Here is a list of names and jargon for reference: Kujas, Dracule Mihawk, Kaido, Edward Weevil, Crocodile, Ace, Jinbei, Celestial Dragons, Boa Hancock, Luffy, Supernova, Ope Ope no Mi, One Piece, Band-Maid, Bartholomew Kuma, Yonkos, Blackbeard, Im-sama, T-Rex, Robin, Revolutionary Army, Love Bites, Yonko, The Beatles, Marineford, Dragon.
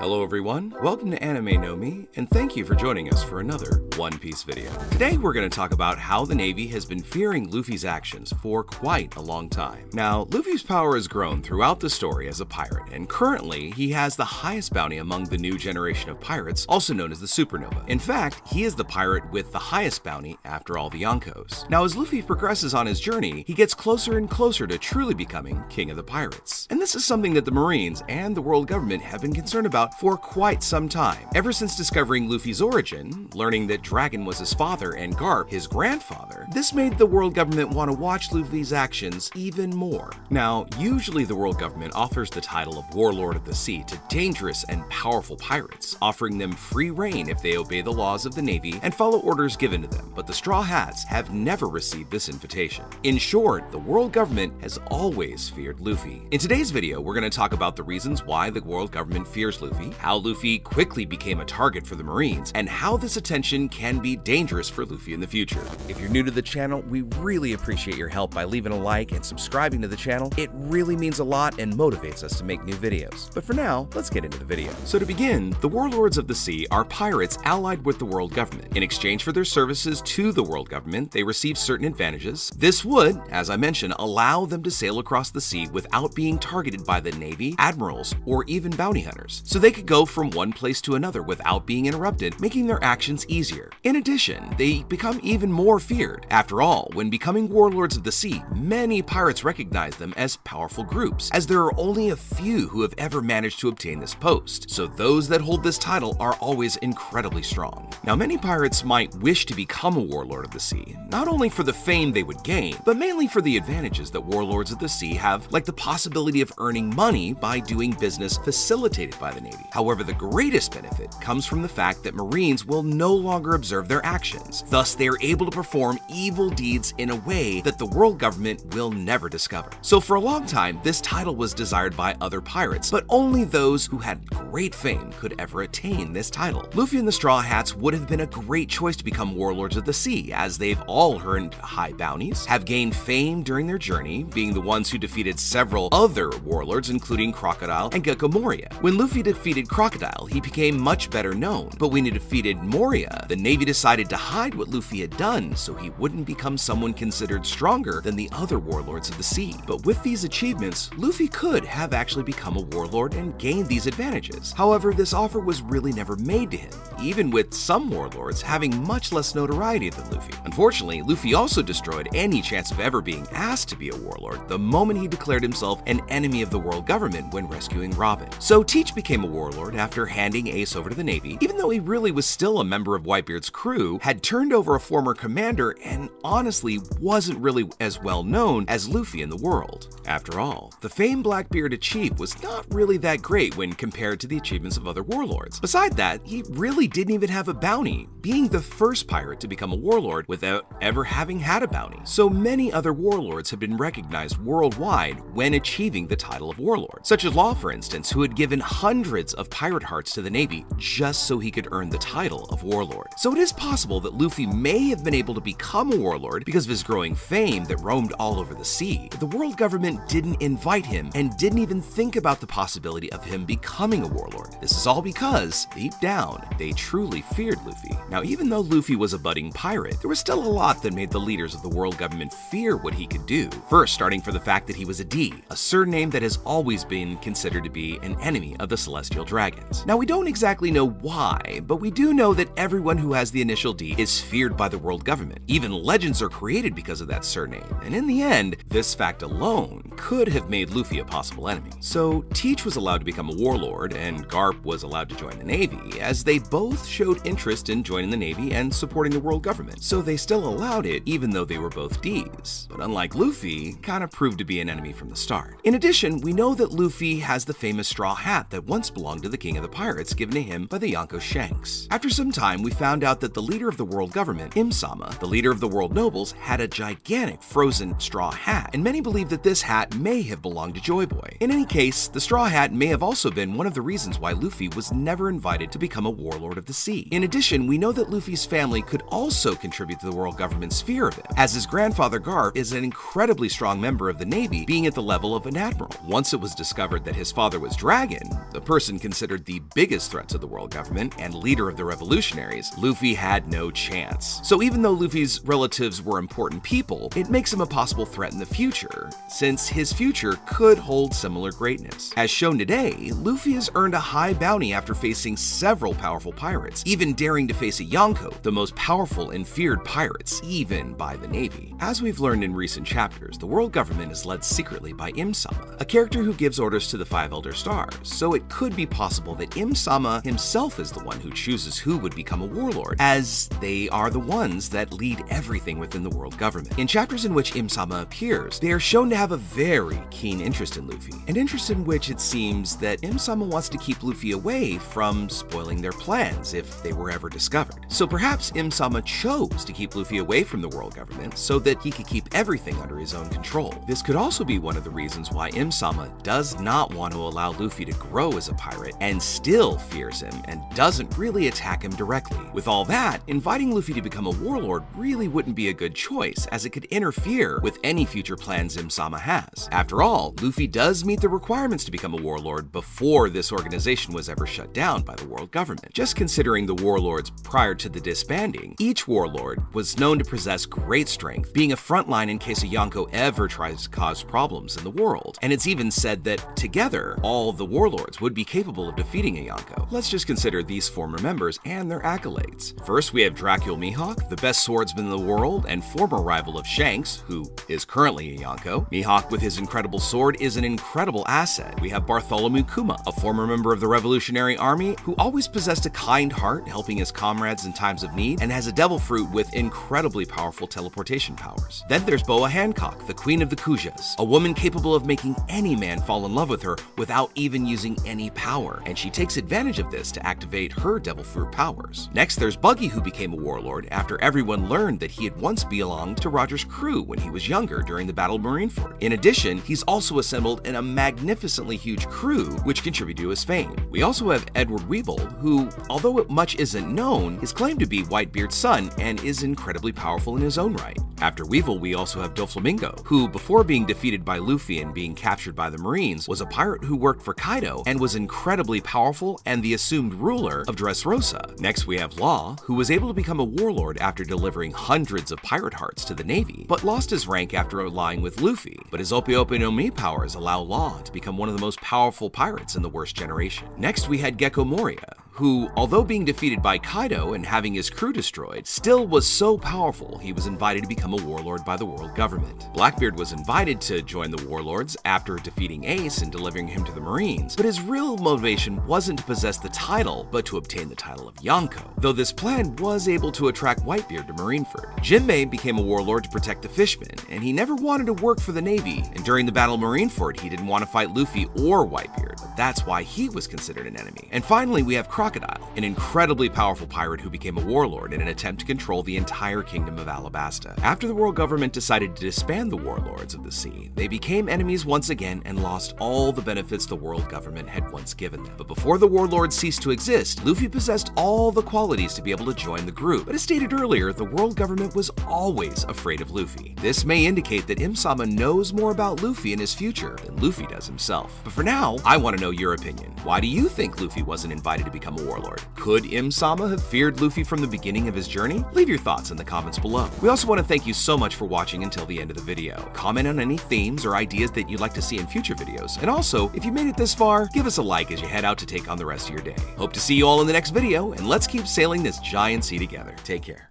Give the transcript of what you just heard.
Hello everyone, welcome to Anime Nomi, and thank you for joining us for another One Piece video. Today we're going to talk about how the Navy has been fearing Luffy's actions for quite a long time. Now, Luffy's power has grown throughout the story as a pirate, and currently he has the highest bounty among the new generation of pirates, also known as the Supernova. In fact, he is the pirate with the highest bounty after all the Yonkos. Now, as Luffy progresses on his journey, he gets closer and closer to truly becoming King of the Pirates. And this is something that the Marines and the World Government have been concerned about for quite some time. Ever since discovering Luffy's origin, learning that Dragon was his father and Garp his grandfather, this made the World Government want to watch Luffy's actions even more. Now, usually the World Government offers the title of Warlord of the Sea to dangerous and powerful pirates, offering them free reign if they obey the laws of the Navy and follow orders given to them, but the Straw Hats have never received this invitation. In short, the World Government has always feared Luffy. In today's video, we're going to talk about the reasons why the World Government fears Luffy, how Luffy quickly became a target for the Marines, and how this attention can be dangerous for Luffy in the future. If you're new to the channel, we really appreciate your help by leaving a like and subscribing to the channel. It really means a lot and motivates us to make new videos. But for now, let's get into the video. So to begin, the Warlords of the Sea are pirates allied with the World Government. In exchange for their services to the World Government, they receive certain advantages. This would, as I mentioned, allow them to sail across the sea without being targeted by the Navy, admirals, or even bounty hunters. So they could go from one place to another without being interrupted, making their actions easier. In addition, they become even more feared. After all, when becoming Warlords of the Sea, many pirates recognize them as powerful groups, as there are only a few who have ever managed to obtain this post, so those that hold this title are always incredibly strong. Now, many pirates might wish to become a Warlord of the Sea, not only for the fame they would gain, but mainly for the advantages that Warlords of the Sea have, like the possibility of earning money by doing business facilitated by the Navy. However, the greatest benefit comes from the fact that Marines will no longer observe their actions. Thus, they are able to perform evil deeds in a way that the World Government will never discover. So for a long time, this title was desired by other pirates, but only those who had great fame could ever attain this title. Luffy and the Straw Hats would have been a great choice to become Warlords of the Sea, as they've all earned high bounties, have gained fame during their journey, being the ones who defeated several other warlords, including Crocodile and Gekko Moria. When Luffy defeated Crocodile, he became much better known, but when he defeated Moria, the Navy decided to hide what Luffy had done so he wouldn't become someone considered stronger than the other Warlords of the Sea. But with these achievements, Luffy could have actually become a warlord and gained these advantages. However, this offer was really never made to him, even with some warlords having much less notoriety than Luffy. Unfortunately, Luffy also destroyed any chance of ever being asked to be a warlord the moment he declared himself an enemy of the World Government when rescuing Robin. So Teach became a warlord after handing Ace over to the Navy, even though he really was still a member of Whitebeard's crew, had turned over a former commander, and honestly wasn't really as well known as Luffy in the world. After all, the fame Blackbeard achieved was not really that great when compared to the achievements of other warlords. Besides that, he really didn't even have a bounty, being the first pirate to become a warlord without ever having had a bounty. So many other warlords have been recognized worldwide when achieving the title of warlord, such as Law, for instance, who had given hundreds of pirate hearts to the Navy just so he could earn the title of warlord. So it is possible that Luffy may have been able to become a warlord because of his growing fame that roamed all over the sea, but the World Government didn't invite him and didn't even think about the possibility of him becoming a warlord. This is all because, deep down, they truly feared Luffy. Now, even though Luffy was a budding pirate, there was still a lot that made the leaders of the World Government fear what he could do. First, starting for the fact that he was a D, a surname that has always been considered to be an enemy of the Celestial Dragons. Now, we don't exactly know why, but we do know that everyone who has the initial D is feared by the World Government. Even legends are created because of that surname, and in the end, this fact alone could have made Luffy a possible enemy. So Teach was allowed to become a warlord, and Garp was allowed to join the Navy, as they both showed interest in joining the Navy and supporting the World Government, so they still allowed it even though they were both Ds. But unlike Luffy, kind of proved to be an enemy from the start. In addition, we know that Luffy has the famous straw hat that once belonged to the King of the Pirates, given to him by the Yonko Shanks. After some time, we found out that the leader of the World Government, Im-sama, the leader of the World Nobles, had a gigantic frozen straw hat, and many believe that this hat may have belonged to Joy Boy. In any case, the straw hat may have also been one of the reasons why Luffy was never invited to become a Warlord of the Sea. In addition, we know that Luffy's family could also contribute to the World Government's fear of him, as his grandfather Garp is an incredibly strong member of the Navy, being at the level of an admiral. Once it was discovered that his father was Dragon, the person person considered the biggest threat to the world government and leader of the revolutionaries, Luffy had no chance. So even though Luffy's relatives were important people, it makes him a possible threat in the future, since his future could hold similar greatness. As shown today, Luffy has earned a high bounty after facing several powerful pirates, even daring to face a Yonko, the most powerful and feared pirates, even by the Navy. As we've learned in recent chapters, the world government is led secretly by Im-sama, a character who gives orders to the five elder stars, so it could be possible that Im-sama himself is the one who chooses who would become a warlord, as they are the ones that lead everything within the world government. In chapters in which Im-sama appears, they are shown to have a very keen interest in Luffy, an interest in which it seems that Im-sama wants to keep Luffy away from spoiling their plans if they were ever discovered. So perhaps Im-sama chose to keep Luffy away from the world government so that he could keep everything under his own control. This could also be one of the reasons why Im-sama does not want to allow Luffy to grow as a pirate and still fears him and doesn't really attack him directly. With all that, inviting Luffy to become a warlord really wouldn't be a good choice, as it could interfere with any future plans Im-sama has. After all, Luffy does meet the requirements to become a warlord before this organization was ever shut down by the world government. Just considering the warlords prior to the disbanding, each warlord was known to possess great strength, being a frontline in case a Yonko ever tries to cause problems in the world, and it's even said that together, all the warlords would be capable of defeating a Yonko. Let's just consider these former members and their accolades. First, we have Dracule Mihawk, the best swordsman in the world and former rival of Shanks, who is currently a Yonko. Mihawk with his incredible sword is an incredible asset. We have Bartholomew Kuma, a former member of the Revolutionary Army who always possessed a kind heart, helping his comrades in times of need, and has a devil fruit with incredibly powerful teleportation powers. Then there's Boa Hancock, the queen of the Kujas, a woman capable of making any man fall in love with her without even using any power, and she takes advantage of this to activate her devil fruit powers. Next, there's Buggy, who became a warlord after everyone learned that he had once belonged to Roger's crew when he was younger during the Battle of Marineford. In addition, he's also assembled in a magnificently huge crew, which contributed to his fame. We also have Edward Weevil, who, although much isn't known, is claimed to be Whitebeard's son and is incredibly powerful in his own right. After Weevil, we also have Doflamingo, who, before being defeated by Luffy and being captured by the Marines, was a pirate who worked for Kaido and was incredibly powerful and the assumed ruler of Dressrosa. Next, we have Law, who was able to become a warlord after delivering hundreds of pirate hearts to the Navy, but lost his rank after allying with Luffy. But his Ope Ope no Mi powers allow Law to become one of the most powerful pirates in the worst generation. Next, we had Gekko Moria, who, although being defeated by Kaido and having his crew destroyed, still was so powerful he was invited to become a warlord by the world government. Blackbeard was invited to join the warlords after defeating Ace and delivering him to the Marines, but his real motivation wasn't to possess the title, but to obtain the title of Yonko, though this plan was able to attract Whitebeard to Marineford. Jinbei became a warlord to protect the fishmen, and he never wanted to work for the Navy, and during the Battle of Marineford he didn't want to fight Luffy or Whitebeard, but that's why he was considered an enemy. And finally, we have Crocodile, an incredibly powerful pirate who became a warlord in an attempt to control the entire kingdom of Alabasta. After the world government decided to disband the warlords of the sea, they became enemies once again and lost all the benefits the world government had once given them. But before the warlords ceased to exist, Luffy possessed all the qualities to be able to join the group. But as stated earlier, the world government was always afraid of Luffy. This may indicate that Im-sama knows more about Luffy and his future than Luffy does himself. But for now, I want to know your opinion. Why do you think Luffy wasn't invited to become a warlord? Could Im-sama have feared Luffy from the beginning of his journey? Leave your thoughts in the comments below. We also want to thank you so much for watching until the end of the video. Comment on any themes or ideas that you'd like to see in future videos, and also, if you made it this far, give us a like as you head out to take on the rest of your day. Hope to see you all in the next video, and let's keep sailing this giant sea together. Take care.